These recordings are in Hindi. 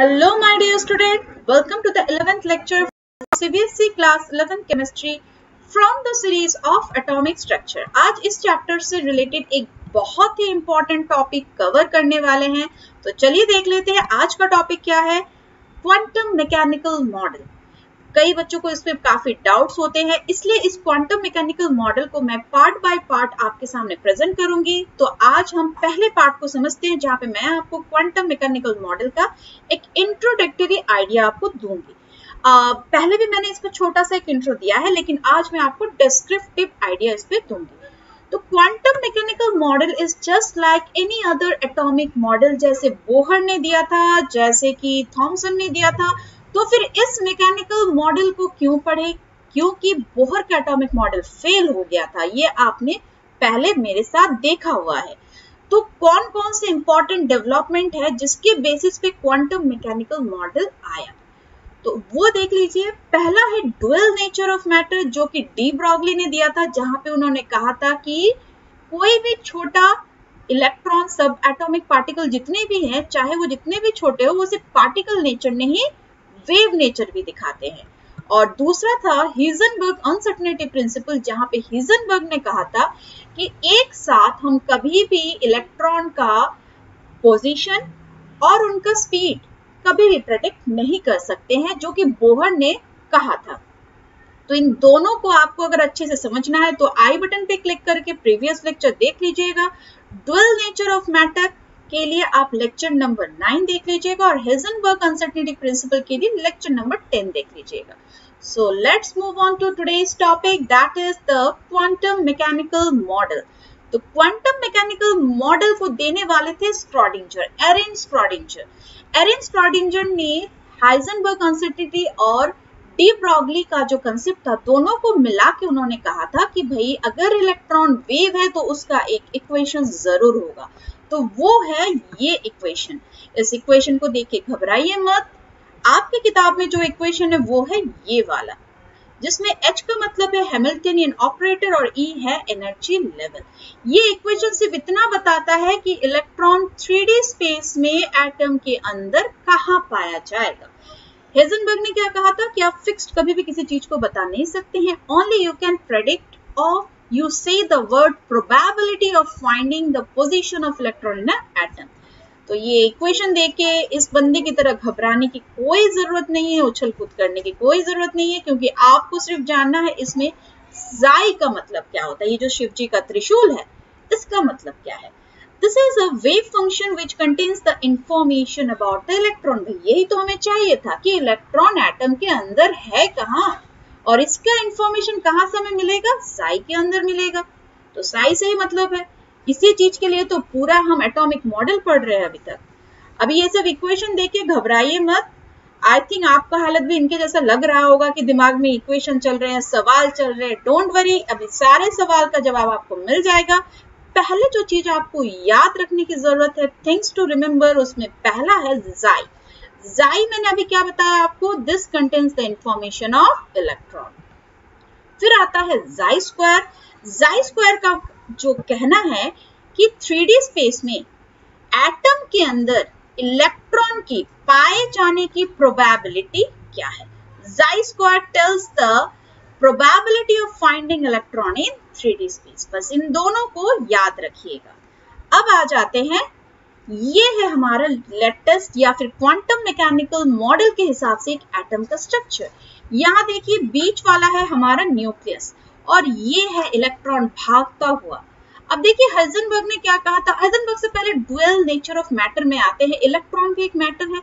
Hello my dear student, welcome to the 11th lecture from CBSE class 11 chemistry from the series of atomic structure। आज इस चैप्टर से रिलेटेड एक बहुत ही इम्पोर्टेंट टॉपिक कवर करने वाले हैं, तो चलिए देख लेते हैं आज का टॉपिक क्या है, क्वांटम मैकेनिकल मॉडल। कई बच्चों को इस पे काफी डाउट्स होते हैं, इसलिए इस क्वांटम मैकेनिकल मॉडल को मैं पार्ट बाय पार्ट आपके सामने प्रेजेंट करूंगी। तो आज हम पहले पार्ट को समझते हैं, जहां पे मैं आपको क्वांटम मैकेनिकल मॉडल का एक इंट्रोडक्टरी आइडिया आपको दूंगी। पहले भी मैंने इस पर छोटा सा एक इंट्रो दिया है, लेकिन आज मैं आपको डिस्क्रिप्टिव आइडिया इस पे दूंगी। तो quantum mechanical model is just like any other atomic model, जैसे बोहर ने दिया था, जैसे कि थॉमसन ने दिया था। तो फिर इस मैकेनिकल मॉडल को क्यों पढ़े, क्योंकि बोहर का एटॉमिक मॉडल फेल हो गया था, ये आपने पहले मेरे साथ देखा हुआ है। तो कौन कौन से इंपॉर्टेंट डेवलपमेंट है जिसके बेसिस पे क्वांटम मैकेनिकल मॉडल आया, तो वो देख लीजिए। पहला है ड्यूअल नेचर ऑफ मैटर, जो कि डी ब्रॉगली ने दिया था, जहां पे उन्होंने कहा था कि कोई भी छोटा इलेक्ट्रॉन, सब एटॉमिक पार्टिकल जितने भी हैं, चाहे वो जितने भी छोटे हो, वो सिर्फ पार्टिकल नेचर नहीं वेव नेचर भी दिखाते हैं। और दूसरा था हाइजेनबर्ग अनसर्टेनिटी प्रिंसिपल, जहां पे हाइजेनबर्ग ने कहा था कि एक साथ हम कभी भी इलेक्ट्रॉन का पोजीशन और उनका स्पीड कभी भी प्रेडिक्ट नहीं कर सकते हैं, जो कि बोहर ने कहा था। तो इन दोनों को आपको अगर अच्छे से समझना है तो आई बटन पे क्लिक करके प्रीवियस लेक्चर देख लीजिएगा। ड्यूअल नेचर ऑफ मैटर के लिए आप लेक्चर नंबर 9 देख लीजिएगा और हाइजेनबर्ग अनसर्टेनिटी प्रिंसिपल के लिए लेक्चर नंबर 10 देख लीजिएगा। So let's move on to today's topic, that is the quantum mechanical model. तो क्वांटम मैकेनिकल मॉडल को देने वाले थे Schrodinger, Erwin Schrodinger. Erwin Schrodinger ने हाइजेनबर्ग अनसर्टेनिटी और डी ब्रॉगली का जो कंसेप्ट था, दोनों को मिला के उन्होंने कहा था कि भाई अगर इलेक्ट्रॉन वेव है तो उसका एक इक्वेशन जरूर होगा, तो वो है ये इक्वेशन। इस इक्वेशन को देख के घबराइए मत, आपकी किताब में जो इक्वेशन है वो है ये वाला, जिसमें H का मतलब है हैमिल्टनियन ऑपरेटर और E है एनर्जी लेवल। ये इक्वेशन सिर्फ इतना बताता है कि इलेक्ट्रॉन 3D स्पेस में एटम के अंदर कहाँ पाया जाएगा। हाइजेनबर्ग ने क्या कहा था कि आप फिक्स्ड कभी भी किसी चीज को बता नहीं सकते हैं, only you can predict of You say the word probability of finding the position of electron in an atom। तो ये equation देके इस बंदे की तरह घबराने की कोई जरूरत नहीं है, उछल कूद करने की कोई जरूरत नहीं है, क्योंकि आपको सिर्फ जानना है इसमें psi का मतलब क्या होता है। ये जो शिवजी का त्रिशूल है, इसका मतलब क्या है। This is a wave function which contains the information about the electron। यही तो हमें चाहिए था कि इलेक्ट्रॉन एटम के अंदर है कहाँ, और इसका इंफॉर्मेशन कहाँ से हमें मिलेगा, साई के अंदर मिलेगा। तो साई से ही मतलब है, इसी चीज के लिए तो पूरा हम एटॉमिक मॉडल पढ़ रहे हैं अभी तक। अभी ये सब इक्वेशन देख के घबराइए मत, आई थिंक आपका हालत भी इनके जैसा लग रहा होगा कि दिमाग में इक्वेशन चल रहे हैं, सवाल चल रहे हैं। डोंट वरी, अभी सारे सवाल का जवाब आपको मिल जाएगा। पहले जो चीज आपको याद रखने की जरूरत है, थिंग्स टू रिमेम्बर, उसमें पहला है साई। साई मैंने अभी क्या बताया आपको, this contains the information of electron. फिर आता है साई स्क्वायर। साई स्क्वायर का जो कहना है कि 3D स्पेस में एटम के अंदर इलेक्ट्रॉन की पाए जाने की प्रोबेबिलिटी क्या है। Psi square tells the probability of finding electron in 3D space. बस इन दोनों को याद रखिएगा। अब आ जाते हैं, ये है हमारा लेटेस्ट या फिर क्वांटम मैकेनिकल मॉडल के हिसाब से एक एटम का स्ट्रक्चर। यहाँ देखिए बीच वाला है हमारा न्यूक्लियस और ये है इलेक्ट्रॉन भागता हुआ। अब देखिए हाइजेनबर्ग ने क्या कहा था। हाइजेनबर्ग से पहले ड्यूअल नेचर ऑफ मैटर में आते हैं, इलेक्ट्रॉन भी एक मैटर है,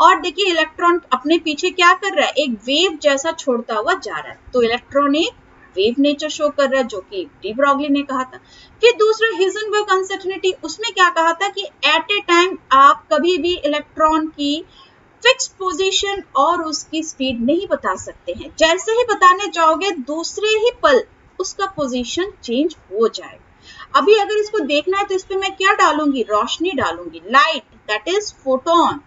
और देखिए इलेक्ट्रॉन अपने पीछे क्या कर रहा है, एक वेव जैसा छोड़ता हुआ जा रहा है, तो इलेक्ट्रॉन एक वेव नेचर शो कर रहा है, जो कि डी ब्रॉगली ने कहा था। फिर दूसरा हाइजेनबर्ग अनसर्टेनिटी, उसमें क्या कहा था कि एट ए टाइम आप कभी भी इलेक्ट्रॉन की फिक्स्ड पोजीशन और उसकी स्पीड नहीं बता सकते हैं, जैसे ही बताने जाओगे दूसरे ही पल उसका पोजीशन चेंज हो जाएगा। अभी अगर इसको देखना है तो इस पर मैं क्या डालूंगी, रोशनी डालूंगी, लाइट, दैट इज फोटोन।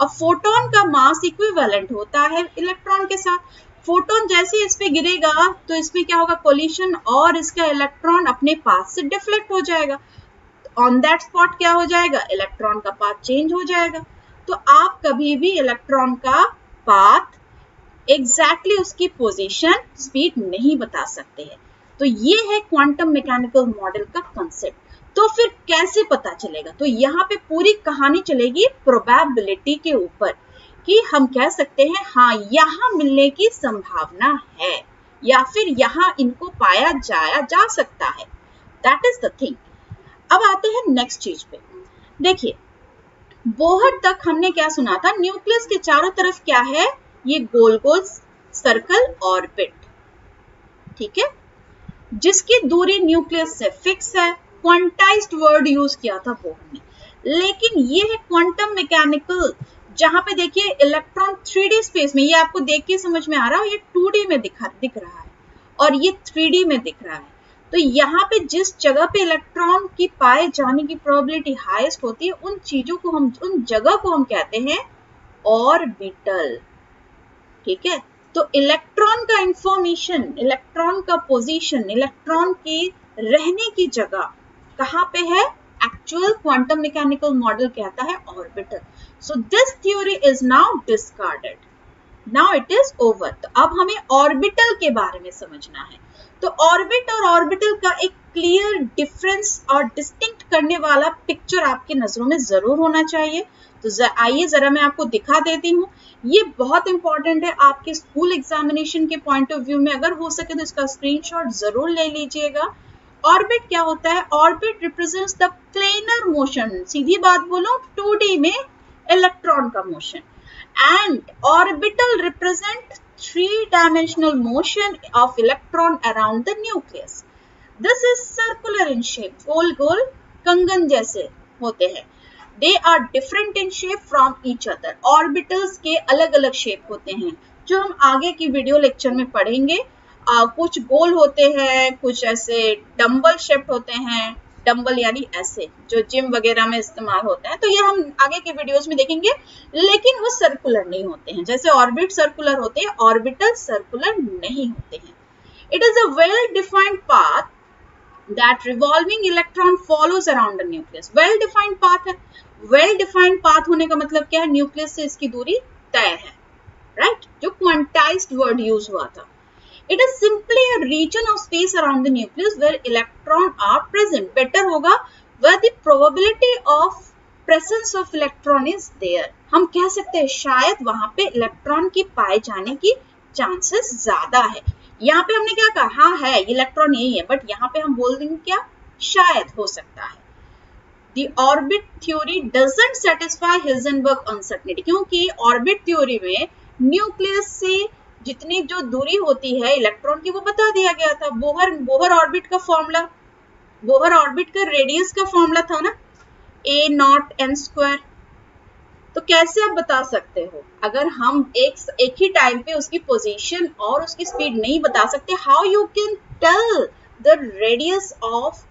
अब फोटोन का मास इक्विवेलेंट होता है इलेक्ट्रॉन के साथ। फोटोन जैसे इस पे गिरेगा तो इसमें क्या होगा, कोलिशन, और इसका इलेक्ट्रॉन अपने पाथ से डिफ्लेक्ट हो जाएगा। ऑन दैट स्पॉट क्या हो जाएगा, इलेक्ट्रॉन का पाथ चेंज हो जाएगा। तो आप कभी भी इलेक्ट्रॉन का पाथ एग्जैक्टली उसकी पोजीशन स्पीड नहीं बता सकते हैं। तो ये है क्वांटम मैकेनिकल मॉडल का कंसेप्ट। तो फिर कैसे पता चलेगा? तो यहाँ पे पूरी कहानी चलेगी प्रोबेबिलिटी के ऊपर कि हम कह सकते हैं हाँ यहाँ मिलने की संभावना है या फिर यहाँ इनको पाया जाया जा सकता है। That is the thing. अब आते हैं नेक्स्ट चीज पे। देखिए बोहर तक हमने क्या सुना था, न्यूक्लियस के चारों तरफ क्या है, ये गोल गोल सर्कल ऑर्बिट, ठीक है, जिसकी दूरी न्यूक्लियस से फिक्स है। क्वांटाइज्ड वर्ड यूज किया था बोहर ने। लेकिन ये है क्वांटम मैकेनिकल, जहां पे देखिए इलेक्ट्रॉन 3D स्पेस में, ये आपको देख के समझ में आ रहा है, ये 2D में दिख रहा है और ये 3D में दिख रहा है। तो यहाँ पे जिस जगह पे इलेक्ट्रॉन की पाए जाने की प्रोबेबिलिटी हाईएस्ट होती है उन चीजों को हम, उन जगह को हम कहते हैं ऑर्बिटल, ठीक है। तो इलेक्ट्रॉन का इंफॉर्मेशन, इलेक्ट्रॉन का पोजीशन, इलेक्ट्रॉन की रहने की जगह कहाँ पे है, एक्चुअल क्वांटम मैकेनिकल मॉडल कहता है orbital. So this theory is now discarded, now it is over. तो अब हमें ऑर्बिटल के बारे में समझना है। तो ऑर्बिट और ऑर्बिटल का एक क्लियर डिफरेंस और डिस्टिंक्ट करने वाला पिक्चर आपके नजरों में जरूर होना चाहिए। तो आइए जरा मैं आपको दिखा देती हूँ। ये बहुत इंपॉर्टेंट है आपके स्कूल एग्जामिनेशन के पॉइंट ऑफ व्यू में, अगर हो सके तो इसका स्क्रीनशॉट जरूर ले लीजिएगा। ऑर्बिट क्या होता है? Orbit represents the planar motion, सीधी बात बोलो 2D में इलेक्ट्रॉन का motion, and orbital represent 3-dimensional motion of electron around the nucleus. This is circular in shape, गोल-गोल कंगन जैसे होते हैं। They are different in shape from each other. Orbitals के अलग-अलग shape होते हैं, जो हम आगे की वीडियो लेक्चर में पढ़ेंगे। कुछ गोल होते हैं, कुछ ऐसे डम्बल शेप होते हैं, डम्बल यानी ऐसे जो जिम वगैरह में इस्तेमाल होता है, तो ये हम आगे के वीडियोस में देखेंगे। लेकिन वो सर्कुलर नहीं होते हैं, जैसे ऑर्बिट सर्कुलर होते हैं, ऑर्बिटल सर्कुलर नहीं होते हैं। It is a well defined path that revolving electron follows around the nucleus. Well defined path है, वेल डिफाइंड पाथ होने का मतलब क्या है, न्यूक्लियस से इसकी दूरी तय है, राइट, जो क्वांटाइज्ड वर्ड यूज हुआ था। It is simply a region of space around the nucleus where electrons are present. Better होगा where the probability of presence of electron is there. हम कह सकते हैं शायद वहाँ पे इलेक्ट्रॉन की पाए जाने की चांसेस ज्यादा है। यहाँ पे हमने क्या कहा, हाँ है इलेक्ट्रॉन यही है, बट यहाँ पे हम बोल देंगे क्या, शायद हो सकता है। The orbit theory doesn't satisfy Heisenberg uncertainty, क्योंकि ऑर्बिट थ्योरी में न्यूक्लियस से जितनी जो दूरी होती है इलेक्ट्रॉन की वो बता दिया गया था। बोहर ऑर्बिट का फॉर्मूला, बोहर ऑर्बिट का रेडियस का फॉर्मूला था ना, a naught n square। तो कैसे आप बता सकते हो अगर हम एक ही टाइम पे उसकी पोजीशन और उसकी स्पीड नहीं बता सकते? How you can tell the radius of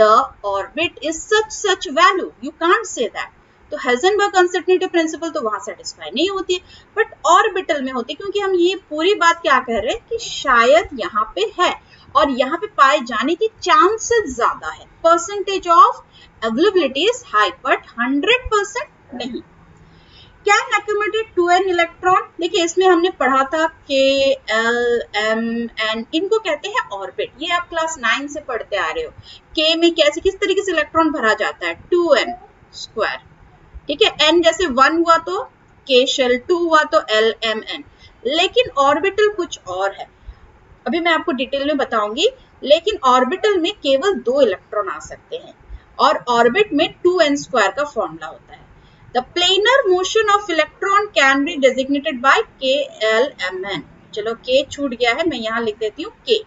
the orbit is such value, you can't say that. तो हाइजेनबर्ग अनसर्टेनिटी प्रिंसिपल तो वहां सेटिस्फाई नहीं होती है, बट ऑर्बिटल में होती है, क्योंकि हम ये पूरी बात क्या कह रहे हैं कि शायद यहाँ पे है और यहाँ पे पाए जाने की चांसेस ज्यादा है। Percentage of availability is high but 100% नहीं। कैन अकोमोडेट 2n इलेक्ट्रॉन, देखिए इसमें हमने पढ़ा था K, L, M, N, इनको कहते हैं ऑर्बिट। ये आप क्लास 9 से पढ़ते आ रहे हो। K में कैसे किस तरीके से इलेक्ट्रॉन भरा जाता है, 2n square, ठीक है। n जैसे 1 हुआ तो k शेल, 2 हुआ तो l m n। लेकिन ऑर्बिटल कुछ और है, अभी मैं आपको डिटेल में बताऊंगी। लेकिन ऑर्बिटल में केवल 2 इलेक्ट्रॉन आ सकते हैं और ऑर्बिट में 2n² का फॉर्मूला होता है। The planar motion of electron can be designated by k l m n। चलो k छूट गया है, मैं यहाँ लिख देती हूँ k।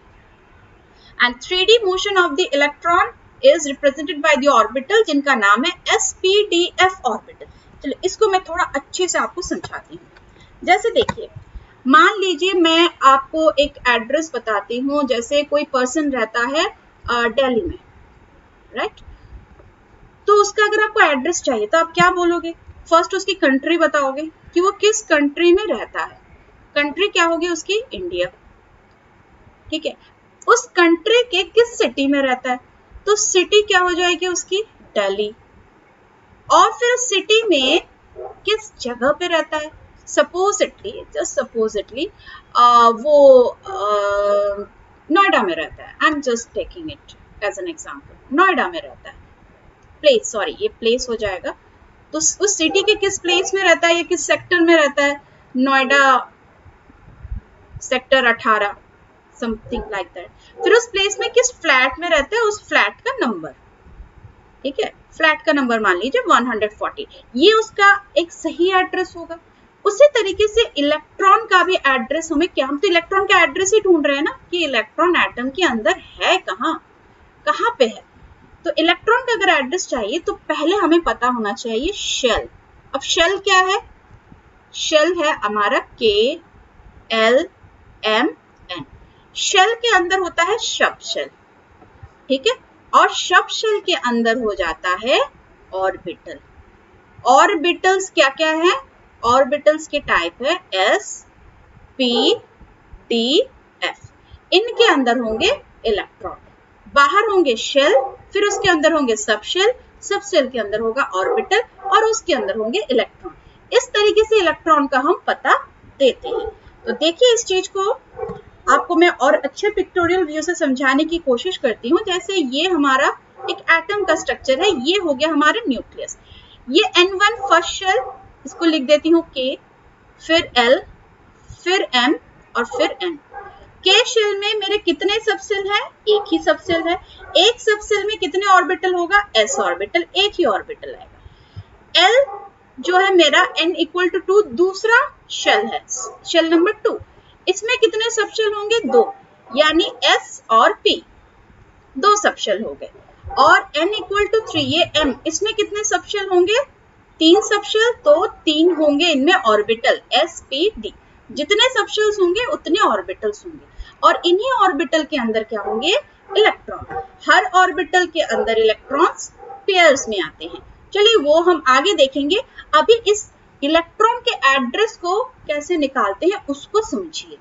And 3D motion of the electron is represented by the orbital जिनका नाम है SPDF orbital। चलो इसको मैं थोड़ा अच्छे से आपको समझाती हूँ। जैसे देखिए, मान लीजिए मैं आपको एक एड्रेस बताती हूँ, जैसे कोई पर्सन रहता है दिल्ली में, राइट। तो उसका अगर आपको एड्रेस चाहिए तो आप क्या बोलोगे, फर्स्ट उसकी कंट्री बताओगे कि वो किस कंट्री में रहता है। कंट्री क्या होगी उसकी, इंडिया, ठीक है। उस कंट्री के किस सिटी में रहता है, तो सिटी क्या हो जाएगी उसकी, दिल्ली। और फिर सिटी में किस जगह पे रहता है। सपोजिटली, जस्ट सपोजिटली वो नोएडा में रहता है। I am just taking it as an example. Noida में रहता है, प्लेस, सॉरी ये प्लेस हो जाएगा। तो उस सिटी के किस प्लेस में रहता है या किस सेक्टर में रहता है? Noida sector 18, something like that. फिर उस प्लेस में किस फ्लैट में रहता है, उस फ्लैट का नंबर, ठीक है, फ्लैट का नंबर मान लीजिए 140, ये उसका एक सही एड्रेस होगा। उसी तरीके से इलेक्ट्रॉन का भी एड्रेस हमें, क्या हम तो इलेक्ट्रॉन का एड्रेस ही ढूंढ रहे हैं ना, कि इलेक्ट्रॉन एटम के अंदर है कहाँ पे है। तो इलेक्ट्रॉन का अगर एड्रेस चाहिए तो पहले हमें पता होना चाहिए शेल। अब शेल क्या है? शेल है हमारा K L M N। Shell के अंदर होता है सब शेल, ठीक है, और सब शेल के अंदर हो जाता है ऑर्बिटल। ऑर्बिटल्स क्या क्या है? ऑर्बिटल्स के टाइप है S P D F। इनके अंदर होंगे इलेक्ट्रॉन, बाहर होंगे शेल, फिर उसके अंदर होंगे सबशेल, सबशेल के अंदर होगा ऑर्बिटल और उसके अंदर होंगे इलेक्ट्रॉन। इस तरीके से इलेक्ट्रॉन का हम पता देते हैं। तो देखिए इस चीज को आपको मैं और अच्छे पिक्टोरियल व्यू से समझाने की कोशिश करती हूँ। जैसे ये हमारा एक एटम का स्ट्रक्चर है, ये हो गया हमारा न्यूक्लियस। ये N1 फर्स्ट शेल, इसको लिख देती हूँ K, फिर L, फिर M और फिर N। K शेल में मेरे कितने सबसेल हैं? एक ही सबसेल है। एक सबसेल में कितने ऑर्बिटल होगा? S ऑर्बिटल, एक ही ऑर्बिटल आएगा। L जो है मेरा N=2 दूसरा शेल है, शेल नंबर 2। इसमें कितने सबसेल होंगे? 2, यानी S और P 2 सबसेल हो गए। और N=3 ये M, इसमें कितने सबसेल होंगे? 3 सबसेल, तो 3 होंगे इनमें ऑर्बिटल S P D। जितने सबशेल्स होंगे उतने ऑर्बिटल्स होंगे और इन्हीं ऑर्बिटल के अंदर क्या होंगे? इलेक्ट्रॉन। हर ऑर्बिटल के अंदर इलेक्ट्रॉन्स पेयर्स में आते हैं। चलिए वो हम आगे देखेंगे। अभी इस इलेक्ट्रॉन के एड्रेस को कैसे निकालते हैं उसको समझिए।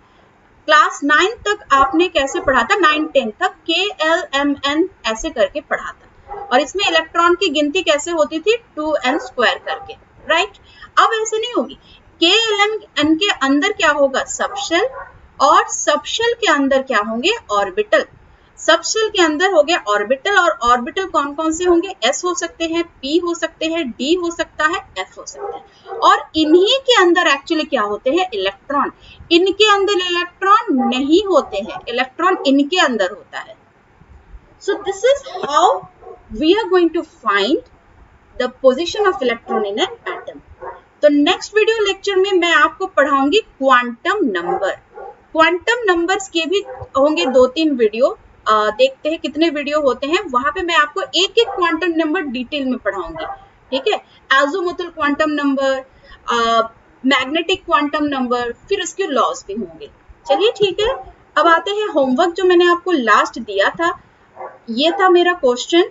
क्लास 9 तक आपने कैसे पढ़ा था, 9-10 तक KLMN ऐसे करके पढ़ा था, और इसमें इलेक्ट्रॉन की गिनती कैसे होती थी? 2n² करके, राइट। अब ऐसे नहीं होगी। KLMN के अंदर क्या होगा? सबशेल, और सबशेल के अंदर क्या होंगे? ऑर्बिटल। सबशेल के अंदर हो गया ऑर्बिटल, और ऑर्बिटल कौन कौन से होंगे? S हो सकते हैं, P हो सकते हैं, D हो सकता है, F हो सकता है। और इन्हीं के अंदर एक्चुअली क्या होते हैं? इलेक्ट्रॉन। इनके अंदर इलेक्ट्रॉन नहीं होते हैं, इलेक्ट्रॉन इनके अंदर होता है। So this is how we are going to find the position of electron in an atom. तो नेक्स्ट वीडियो लेक्चर में मैं आपको पढ़ाऊंगी क्वांटम नंबर। क्वांटम नंबर्स के भी होंगे 2-3 वीडियो, देखते हैं कितने वीडियो होते हैं। वहां पे मैं आपको एक एक क्वांटम नंबर डिटेल में पढ़ाऊंगी, ठीक है। Azimuthal quantum number, magnetic quantum number, फिर उसके लॉस भी होंगे। चलिए ठीक है, अब आते हैं होमवर्क जो मैंने आपको लास्ट दिया था। ये था मेरा क्वेश्चन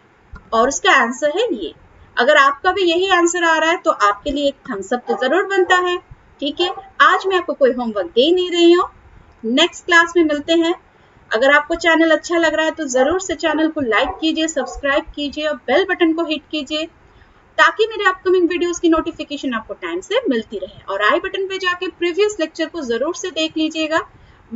और उसका आंसर है ये। अगर आपका भी यही आंसर आ रहा है तो आपके लिए एक थम्स अप तो जरूर बनता है, ठीक है। आज मैं आपको कोई होमवर्क दे नहीं रही हूँ, नेक्स्ट क्लास में मिलते हैं। अगर आपको चैनल अच्छा लग रहा है तो जरूर से चैनल को लाइक कीजिए, सब्सक्राइब कीजिए और बेल बटन को हिट कीजिए, ताकि मेरे अपकमिंग वीडियोस की नोटिफिकेशन आपको टाइम से मिलती रहे। और आई बटन पे जाके प्रीवियस लेक्चर को जरूर से देख लीजिएगा,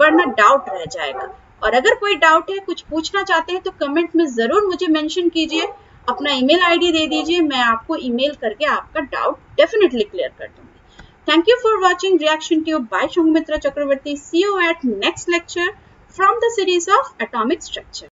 वरना डाउट रह जाएगा। और अगर कोई डाउट है, कुछ पूछना चाहते हैं, तो कमेंट में जरूर मुझे मेंशन कीजिए, अपना ईमेल आईडी दे दीजिए, मैं आपको ईमेल करके आपका डाउट डेफिनेटली क्लियर कर दूंगी। Thank you for watching Reaction Tube by Shambhumitra Chakravarti. See you at next lecture from the series of Atomic Structure.